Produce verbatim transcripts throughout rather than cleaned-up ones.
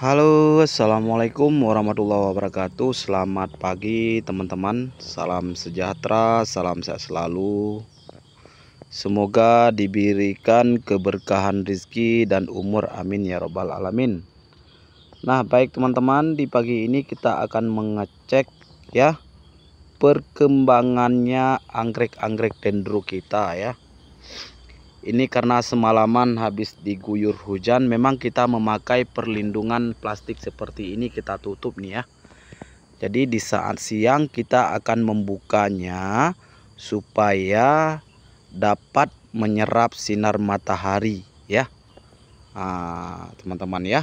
Halo, assalamualaikum warahmatullahi wabarakatuh. Selamat pagi teman-teman, salam sejahtera, salam sehat selalu. Semoga diberikan keberkahan rizki dan umur, amin ya robbal alamin. Nah baik teman-teman, di pagi ini kita akan mengecek ya perkembangannya anggrek-anggrek dendro kita ya. Ini karena semalaman habis diguyur hujan, memang kita memakai perlindungan plastik seperti ini, kita tutup nih ya. Jadi di saat siang kita akan membukanya supaya dapat menyerap sinar matahari ya. Nah, teman-teman ya.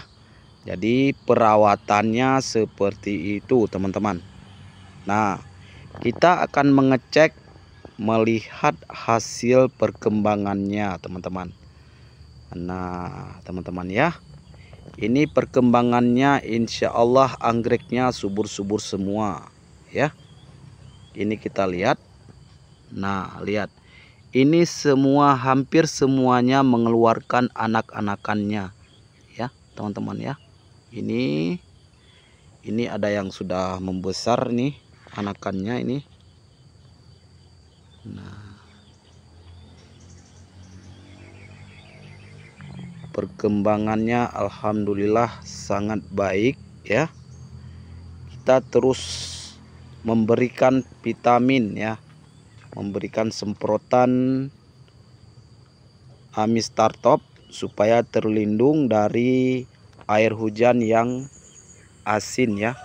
Jadi perawatannya seperti itu teman-teman. Nah, kita akan mengecek, melihat hasil perkembangannya teman-teman. Nah teman-teman ya, ini perkembangannya, insya Allah anggreknya subur-subur semua ya. Ini kita lihat. Nah lihat, ini semua, hampir semuanya mengeluarkan anak-anakannya ya teman-teman ya. Ini ini ada yang sudah membesar nih anakannya ini. Nah, perkembangannya alhamdulillah sangat baik ya. Kita terus memberikan vitamin ya, memberikan semprotan Amistar Top supaya terlindung dari air hujan yang asin ya.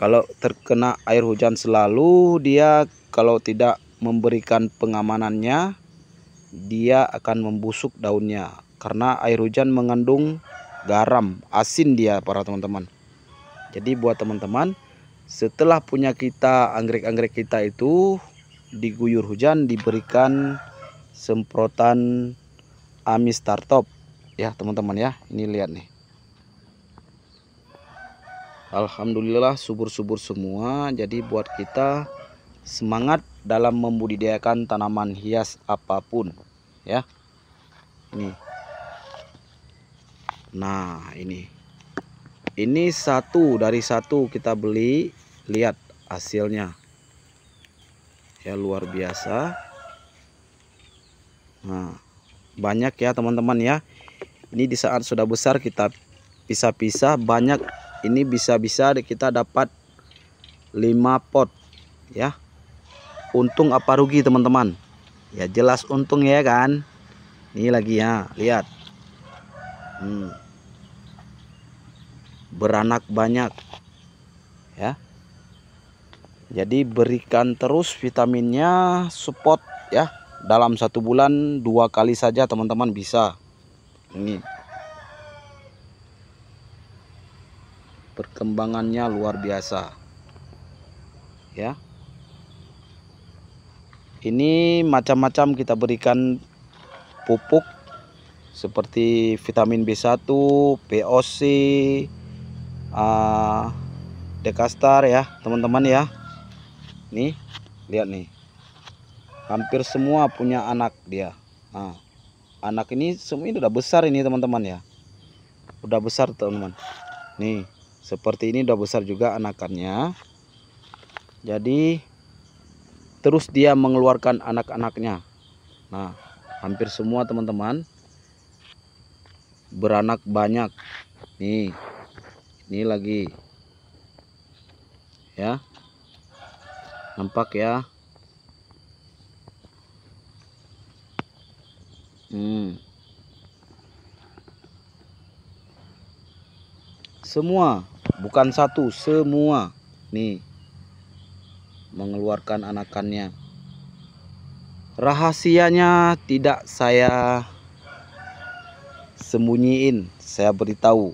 Kalau terkena air hujan selalu, dia kalau tidak memberikan pengamanannya, dia akan membusuk daunnya karena air hujan mengandung garam, asin dia para teman-teman. Jadi buat teman-teman, setelah punya kita anggrek-anggrek kita itu diguyur hujan, diberikan semprotan Amistar Top ya teman-teman ya. Ini lihat nih, alhamdulillah subur-subur semua. Jadi buat kita semangat dalam membudidayakan tanaman hias apapun ya. Ini. Nah, ini. Ini satu dari satu kita beli, lihat hasilnya. Ya luar biasa. Nah, banyak ya teman-teman ya. Ini di saat sudah besar kita pisah-pisah banyak. Ini bisa-bisa kita dapat lima pot ya. Untung apa rugi teman-teman? Ya jelas untung ya kan. Ini lagi ya, lihat. Hmm. Beranak banyak ya. Jadi berikan terus vitaminnya, support ya. Dalam satu bulan dua kali saja teman-teman bisa. Ini perkembangannya luar biasa ya. Ini macam-macam kita berikan pupuk seperti vitamin B satu, P O C, uh, Dekastar ya teman-teman ya. Nih lihat nih, hampir semua punya anak dia. Nah, anak ini semua udah besar ini teman-teman ya, udah besar teman-teman. Nih seperti ini udah besar juga anakannya. Jadi terus dia mengeluarkan anak-anaknya. Nah, hampir semua teman-teman beranak banyak. Nih, ini lagi ya, nampak ya. Hmm. Semua, bukan satu, semua nih mengeluarkan anakannya. Rahasianya tidak saya sembunyiin, saya beritahu.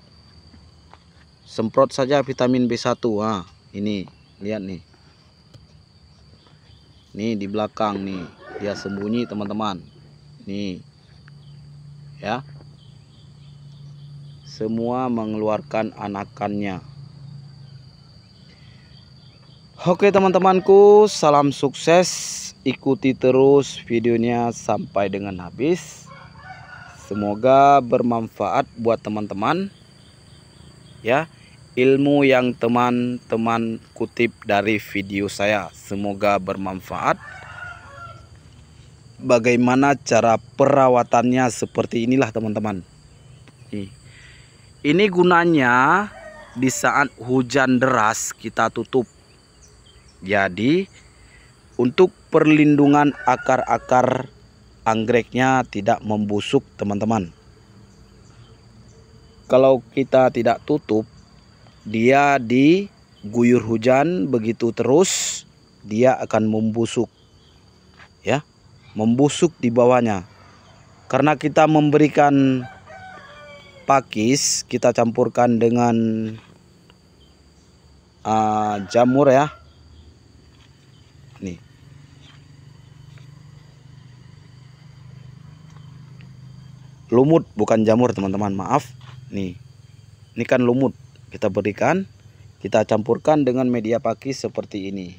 Semprot saja vitamin B satu. Ah, ini lihat nih. Nih di belakang nih, dia sembunyi teman-teman. Nih. Ya. Semua mengeluarkan anakannya. Oke teman-temanku, salam sukses, ikuti terus videonya sampai dengan habis. Semoga bermanfaat buat teman-teman. ya, ilmu yang teman-teman kutip dari video saya. Semoga bermanfaat. Bagaimana cara perawatannya seperti inilah teman-teman. Ini gunanya di saat hujan deras kita tutup. Jadi untuk perlindungan akar-akar anggreknya tidak membusuk teman-teman. Kalau kita tidak tutup, dia diguyur hujan begitu terus, dia akan membusuk, ya, membusuk di bawahnya. Karena kita memberikan pakis, kita campurkan dengan uh, jamur, ya. Nih, lumut bukan jamur teman-teman, maaf. Nih, ini kan lumut, kita berikan, kita campurkan dengan media pakis seperti ini.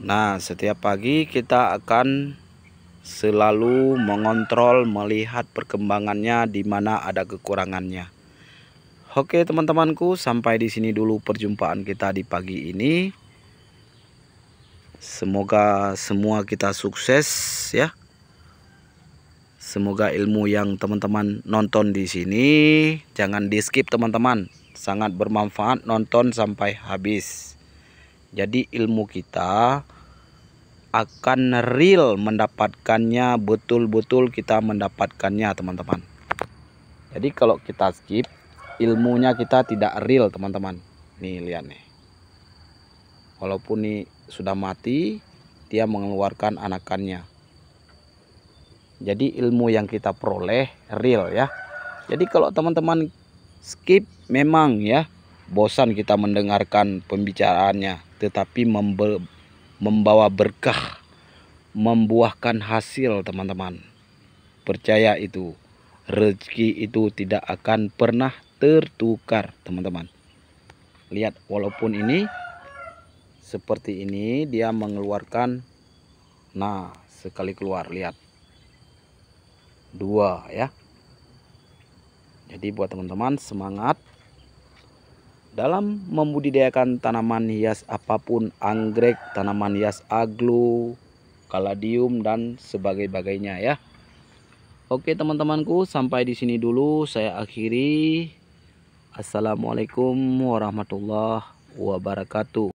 Nah, setiap pagi kita akan selalu mengontrol, melihat perkembangannya di mana ada kekurangannya. Oke teman-temanku, sampai di sini dulu perjumpaan kita di pagi ini. Semoga semua kita sukses, ya. Semoga ilmu yang teman-teman nonton di sini jangan di-skip teman-teman. Sangat bermanfaat, nonton sampai habis. Jadi ilmu kita akan real mendapatkannya, betul-betul kita mendapatkannya teman-teman. Jadi kalau kita skip, ilmunya kita tidak real teman-teman. Nih lihat nih. Walaupun nih sudah mati, dia mengeluarkan anakannya. Jadi ilmu yang kita peroleh real, ya. Jadi kalau teman-teman skip, memang ya bosan kita mendengarkan pembicaraannya, tetapi membawa berkah, membuahkan hasil teman-teman. Percaya itu, rezeki itu tidak akan pernah tertukar teman-teman. Lihat, walaupun ini seperti ini, dia mengeluarkan. Nah, sekali keluar, lihat, dua, ya. Jadi buat teman-teman, semangat dalam membudidayakan tanaman hias apapun, anggrek, tanaman hias aglo, kaladium, dan sebagainya, ya. Oke teman-temanku, sampai di sini dulu saya akhiri. Assalamualaikum warahmatullahi wabarakatuh.